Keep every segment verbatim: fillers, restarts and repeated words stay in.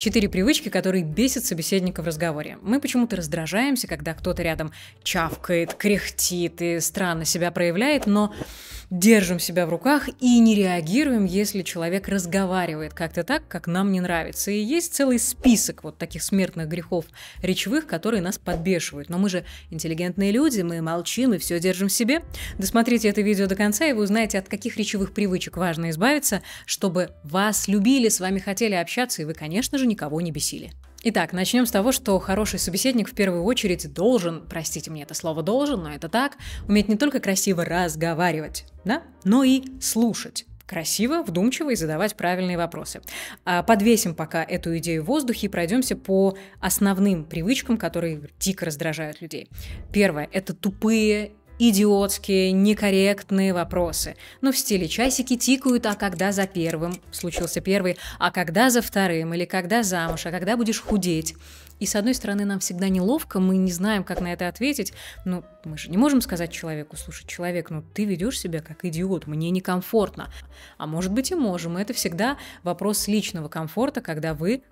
Четыре привычки, которые бесят собеседника в разговоре. Мы почему-то раздражаемся, когда кто-то рядом чавкает, кряхтит и странно себя проявляет, но держим себя в руках и не реагируем, если человек разговаривает как-то так, как нам не нравится. И есть целый список вот таких смертных грехов речевых, которые нас подбешивают. Но мы же интеллигентные люди, мы молчим и все держим в себе. Досмотрите это видео до конца, и вы узнаете, от каких речевых привычек важно избавиться, чтобы вас любили, с вами хотели общаться, и вы, конечно же, никого не бесили. Итак, начнем с того, что хороший собеседник в первую очередь должен, простите мне это слово «должен», но это так, уметь не только красиво разговаривать, да, но и слушать. Красиво, вдумчиво и задавать правильные вопросы. Подвесим пока эту идею в воздухе и пройдемся по основным привычкам, которые дико раздражают людей. Первое – это тупые, идиотские, некорректные вопросы. Ну, в стиле «часики тикают, а когда за первым?» Случился первый, а когда за вторым? Или когда замуж? А когда будешь худеть? И, с одной стороны, нам всегда неловко, мы не знаем, как на это ответить. Но мы же не можем сказать человеку: слушай, человек, ну ты ведешь себя как идиот, мне некомфортно. А может быть и можем. И это всегда вопрос личного комфорта, когда вы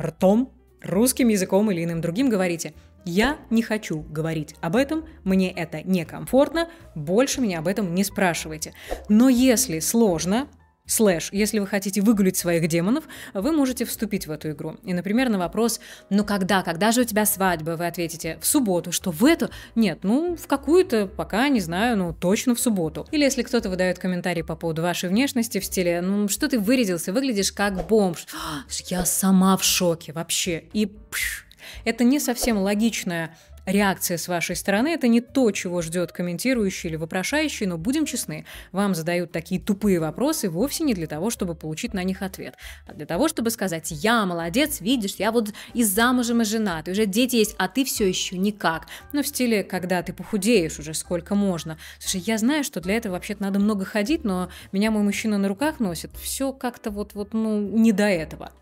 ртом, русским языком или иным другим говорите: я не хочу говорить об этом, мне это некомфортно, больше меня об этом не спрашивайте. Но если сложно, слэш, если вы хотите выгулить своих демонов, вы можете вступить в эту игру. И, например, на вопрос «ну когда, когда же у тебя свадьба?» вы ответите «в субботу». Что в эту? Нет, ну в какую-то, пока не знаю, ну точно в субботу. Или если кто-то выдает комментарий по поводу вашей внешности в стиле «ну что ты вырядился, выглядишь как бомж». Я сама в шоке вообще. И пш, это не совсем логичная реакция с вашей стороны, это не то, чего ждет комментирующий или вопрошающий, но будем честны, вам задают такие тупые вопросы вовсе не для того, чтобы получить на них ответ, а для того, чтобы сказать: я молодец, видишь, я вот и замужем, и женат, и уже дети есть, а ты все еще никак. Но в стиле «когда ты похудеешь уже, сколько можно? Слушай, я знаю, что для этого вообще-то надо много ходить, но меня мой мужчина на руках носит, все как-то вот-вот, ну, не до этого».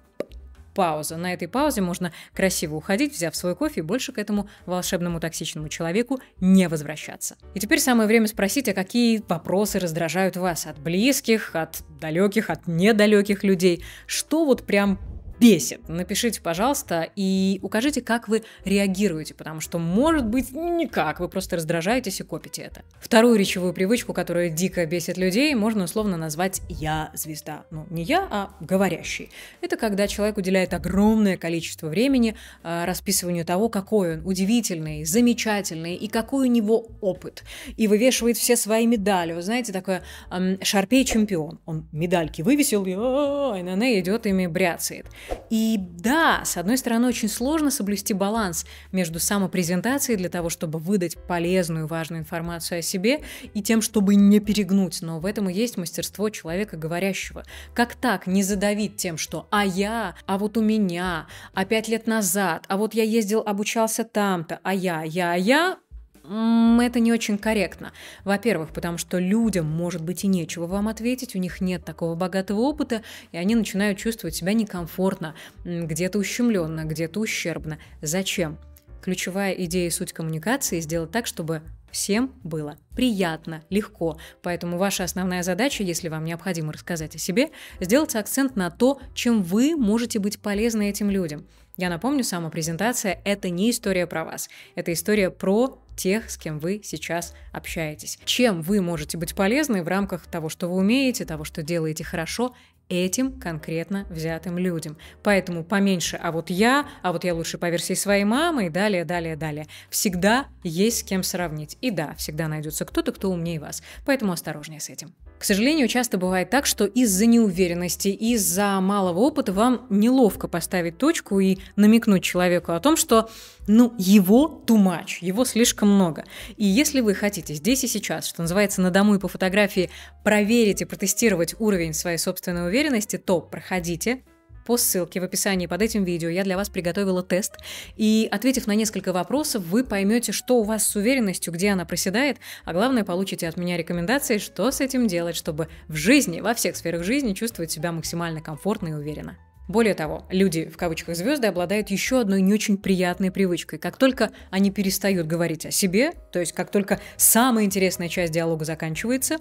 Пауза. На этой паузе можно красиво уходить, взяв свой кофе, и больше к этому волшебному токсичному человеку не возвращаться. И теперь самое время спросить, а какие вопросы раздражают вас от близких, от далеких, от недалеких людей. Что вот прям бесит? Напишите, пожалуйста, и укажите, как вы реагируете, потому что, может быть, никак, вы просто раздражаетесь и копите это. Вторую речевую привычку, которая дико бесит людей, можно условно назвать «я звезда». Ну, не я, а говорящий. Это когда человек уделяет огромное количество времени э, расписыванию того, какой он удивительный, замечательный и какой у него опыт. И вывешивает все свои медали. Вы знаете, такое э, «Шарпей чемпион». Он медальки вывесил, и НН идет ими бряцает. И да, с одной стороны, очень сложно соблюсти баланс между самопрезентацией для того, чтобы выдать полезную, важную информацию о себе, и тем, чтобы не перегнуть. Но в этом и есть мастерство человека говорящего. Как так не задавить тем, что «а я», «а вот у меня», «а пять лет назад», «а вот я ездил, обучался там-то», «а я», «я», «а я». Это не очень корректно. Во-первых, потому что людям, может быть, и нечего вам ответить, у них нет такого богатого опыта, и они начинают чувствовать себя некомфортно, где-то ущемленно, где-то ущербно. Зачем? Ключевая идея и суть коммуникации – сделать так, чтобы всем было приятно, легко. Поэтому ваша основная задача, если вам необходимо рассказать о себе, сделать акцент на то, чем вы можете быть полезны этим людям. Я напомню, самопрезентация – это не история про вас, это история про тех, с кем вы сейчас общаетесь. Чем вы можете быть полезны в рамках того, что вы умеете, того, что делаете хорошо, этим конкретно взятым людям. Поэтому поменьше «а вот я», «а вот я лучше по версии своей мамы» и далее, далее, далее. Всегда есть с кем сравнить. И да, всегда найдется кто-то, кто умнее вас. Поэтому осторожнее с этим. К сожалению, часто бывает так, что из-за неуверенности, из-за малого опыта вам неловко поставить точку и намекнуть человеку о том, что, ну, его too much, его слишком много. И если вы хотите здесь и сейчас, что называется, на дому и по фотографии, проверить и протестировать уровень своей собственной уверенности, то проходите. По ссылке в описании под этим видео я для вас приготовила тест, и, ответив на несколько вопросов, вы поймете, что у вас с уверенностью, где она проседает, а главное, получите от меня рекомендации, что с этим делать, чтобы в жизни, во всех сферах жизни чувствовать себя максимально комфортно и уверенно. Более того, люди, в кавычках звезды, обладают еще одной не очень приятной привычкой. Как только они перестают говорить о себе, то есть как только самая интересная часть диалога заканчивается,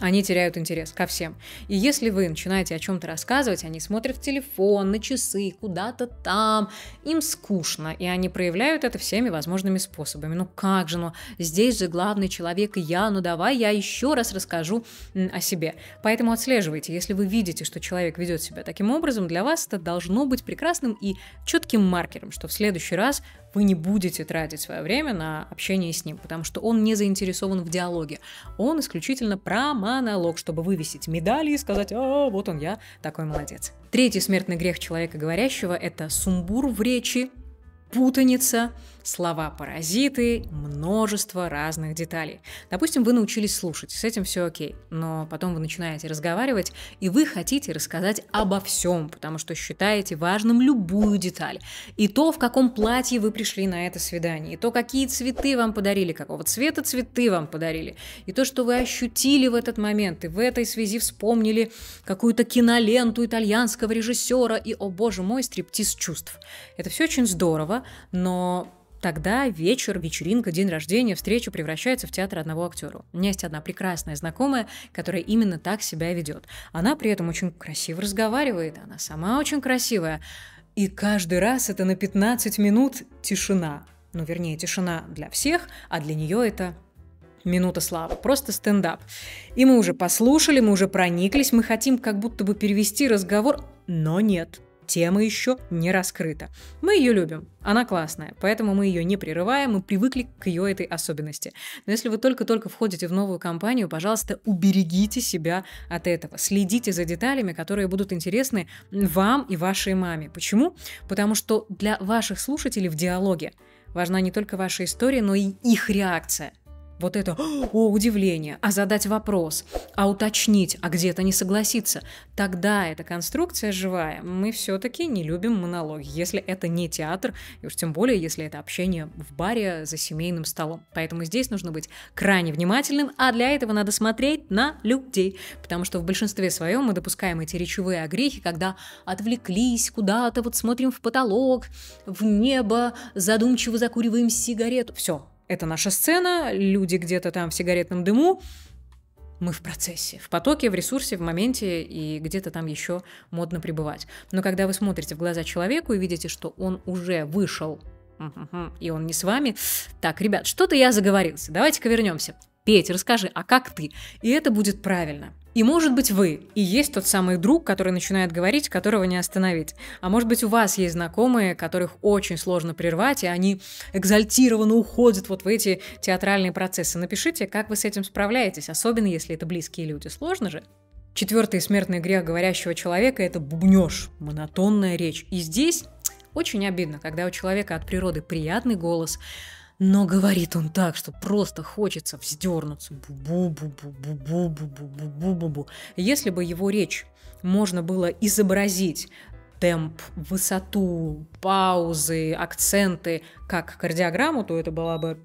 они теряют интерес ко всем. И если вы начинаете о чем-то рассказывать, они смотрят в телефон, на часы, куда-то там, им скучно, и они проявляют это всеми возможными способами. Ну как же, ну здесь же главный человек и я, ну давай я еще раз расскажу о себе. Поэтому отслеживайте, если вы видите, что человек ведет себя таким образом, для вас это должно быть прекрасным и четким маркером, что в следующий раз вы не будете тратить свое время на общение с ним, потому что он не заинтересован в диалоге, он исключительно про монолог, чтобы вывесить медали и сказать: «А, вот он я, такой молодец». Третий смертный грех человека говорящего – это сумбур в речи, путаница, слова-паразиты, множество разных деталей. Допустим, вы научились слушать, с этим все окей, но потом вы начинаете разговаривать, и вы хотите рассказать обо всем, потому что считаете важным любую деталь. И то, в каком платье вы пришли на это свидание, и то, какие цветы вам подарили, какого цвета цветы вам подарили, и то, что вы ощутили в этот момент, и в этой связи вспомнили какую-то киноленту итальянского режиссера, и, о боже мой, стриптиз чувств. Это все очень здорово, но... Тогда вечер, вечеринка, день рождения, встреча превращается в театр одного актера. У меня есть одна прекрасная знакомая, которая именно так себя ведет. Она при этом очень красиво разговаривает, она сама очень красивая. И каждый раз это на пятнадцать минут тишина. Ну, вернее, тишина для всех, а для нее это... минута славы, просто стендап. И мы уже послушали, мы уже прониклись, мы хотим как будто бы перевести разговор, но нет. Тема еще не раскрыта. Мы ее любим, она классная, поэтому мы ее не прерываем, мы привыкли к ее этой особенности. Но если вы только-только входите в новую компанию, пожалуйста, уберегите себя от этого. Следите за деталями, которые будут интересны вам и вашей маме. Почему? Потому что для ваших слушателей в диалоге важна не только ваша история, но и их реакция. Вот это «о, удивление», а задать вопрос, а уточнить, а где-то не согласиться. Тогда эта конструкция живая. Мы все-таки не любим монологи, если это не театр, и уж тем более, если это общение в баре за семейным столом. Поэтому здесь нужно быть крайне внимательным, а для этого надо смотреть на людей, потому что в большинстве своем мы допускаем эти речевые огрехи, когда отвлеклись куда-то, вот смотрим в потолок, в небо, задумчиво закуриваем сигарету. Все. Это наша сцена, люди где-то там в сигаретном дыму, мы в процессе, в потоке, в ресурсе, в моменте, и где-то там еще модно пребывать. Но когда вы смотрите в глаза человеку и видите, что он уже вышел, и он не с вами, так, ребят, что-то я заговорился, давайте-ка вернемся. Петь, расскажи, а как ты? И это будет правильно. И может быть вы и есть тот самый друг, который начинает говорить, которого не остановить. А может быть у вас есть знакомые, которых очень сложно прервать, и они экзальтированно уходят вот в эти театральные процессы. Напишите, как вы с этим справляетесь, особенно если это близкие люди. Сложно же? Четвертый смертный грех говорящего человека – это бубнёж, монотонная речь. И здесь очень обидно, когда у человека от природы приятный голос, но говорит он так, что просто хочется вздернуться. Бу-бу-бу-бу-бу-бу-бу-бу-бу-бу-бу. Если бы его речь можно было изобразить темп, высоту, паузы, акценты как кардиограмму, то это была бы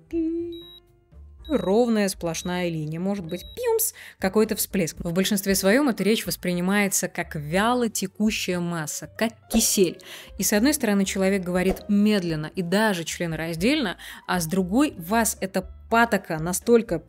ровная сплошная линия, может быть, пимс, какой-то всплеск. В большинстве своем эта речь воспринимается как вяло текущая масса, как кисель. И с одной стороны человек говорит медленно и даже членораздельно, а с другой вас это патока настолько,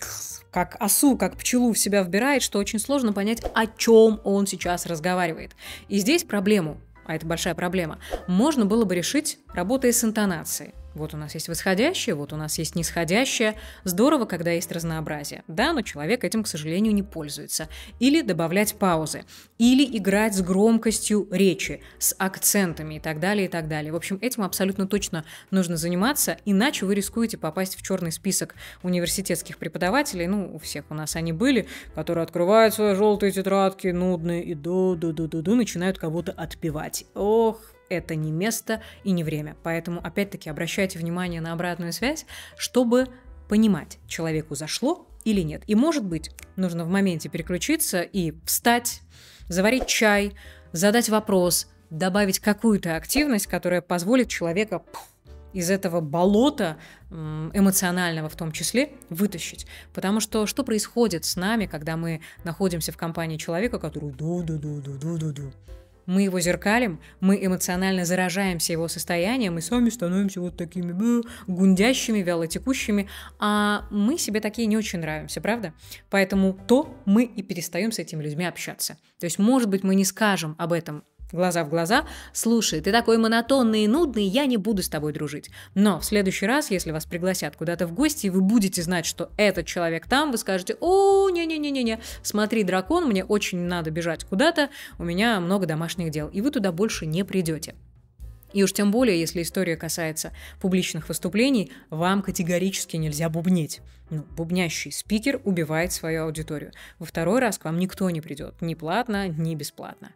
как осу, как пчелу в себя вбирает, что очень сложно понять, о чем он сейчас разговаривает. И здесь проблему, а это большая проблема, можно было бы решить, работая с интонацией. Вот у нас есть восходящее, вот у нас есть нисходящее. Здорово, когда есть разнообразие. Да, но человек этим, к сожалению, не пользуется. Или добавлять паузы. Или играть с громкостью речи, с акцентами и так далее, и так далее. В общем, этим абсолютно точно нужно заниматься, иначе вы рискуете попасть в черный список университетских преподавателей. Ну, у всех у нас они были, которые открывают свои желтые тетрадки, нудные, и ду-ду-ду-ду-ду начинают кого-то отпевать. Ох! Это не место и не время. Поэтому, опять-таки, обращайте внимание на обратную связь, чтобы понимать, человеку зашло или нет. И, может быть, нужно в моменте переключиться и встать, заварить чай, задать вопрос, добавить какую-то активность, которая позволит человеку из этого болота, эмоционального в том числе, вытащить. Потому что что происходит с нами, когда мы находимся в компании человека, который ду-ду-ду-ду-ду-ду-ду? мы его зеркалим, мы эмоционально заражаемся его состоянием и сами становимся вот такими бэ, гундящими, вялотекущими, а мы себе такие не очень нравимся, правда? Поэтому то мы и перестаем с этими людьми общаться. То есть, может быть, мы не скажем об этом глаза в глаза: слушай, ты такой монотонный и нудный, я не буду с тобой дружить. Но в следующий раз, если вас пригласят куда-то в гости, и вы будете знать, что этот человек там, вы скажете: о, не-не-не-не-не, смотри, дракон, мне очень надо бежать куда-то, у меня много домашних дел, и вы туда больше не придете. И уж тем более, если история касается публичных выступлений, вам категорически нельзя бубнить. Ну, бубнящий спикер убивает свою аудиторию. Во второй раз к вам никто не придет, ни платно, ни бесплатно.